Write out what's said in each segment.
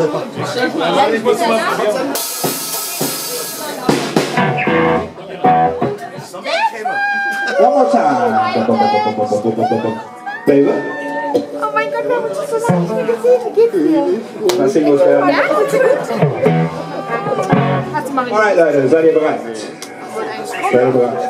Ich muss mal probieren. One more time. Baby. Oh mein Gott, wir haben uns so lange nicht mehr gesehen. Wie geht's dir? Mal sehen, was wir haben. Ja, gut, gut. Alright, Leute, seid ihr bereit? Seid ihr bereit?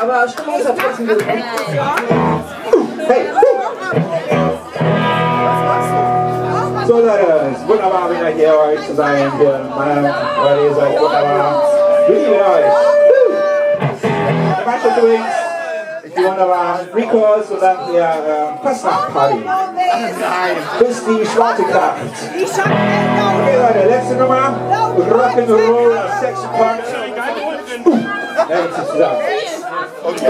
Aber Stimmung ist ja trotzdem gut. Hey! So Leute, es ist wunderbar, wieder hier euch zu sein. Hier in meinem, weil ihr seid wunderbar. Wir lieben euch. Ich mache das übrigens. Ich bin wunderbar. Rico ist sozusagen der Fastnacht-Party. Bis die schwarze Kraft. Okay Leute, letzte Nummer. Rock'n'Roll, Sex Park. Ja, jetzt ist zusammen. Okay.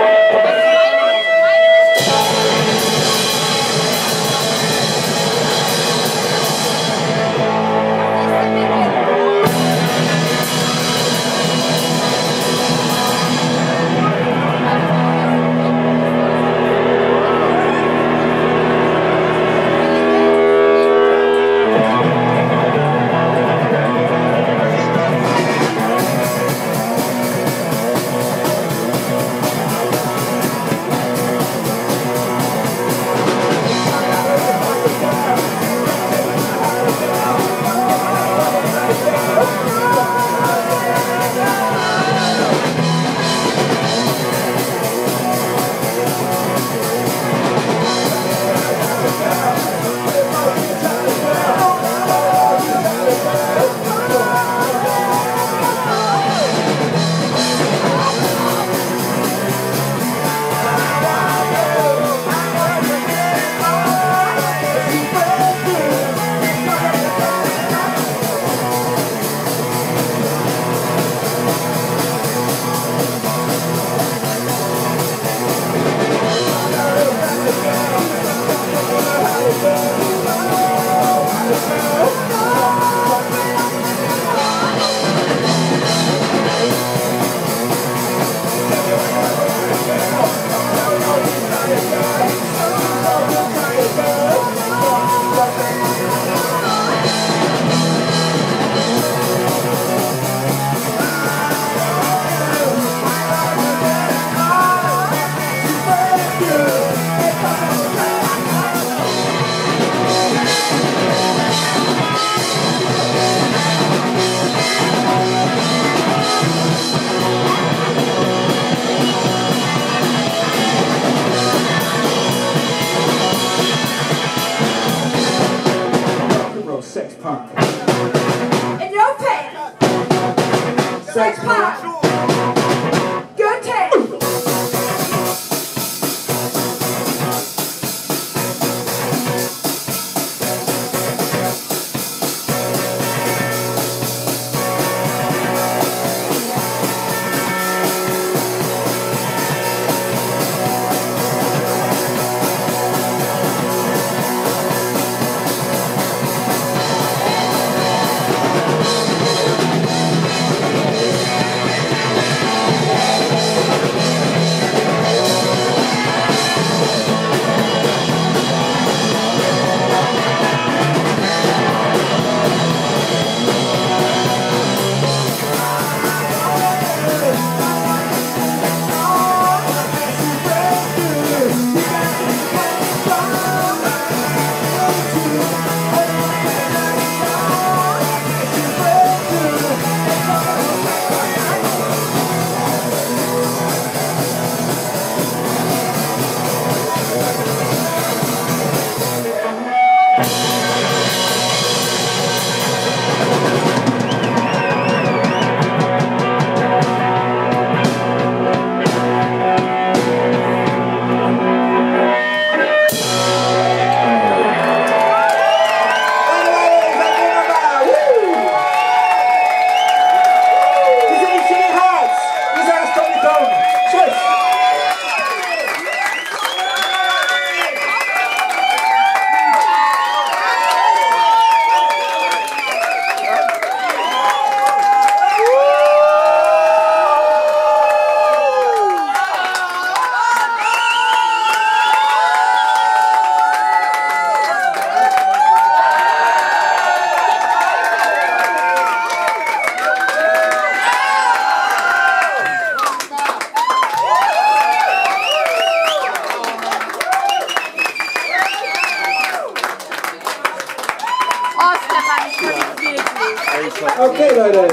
Okay, Leute.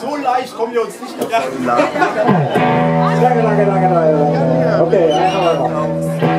So leicht kommen wir uns nicht davon. Danke, danke, danke, danke. Okay, einfach mal.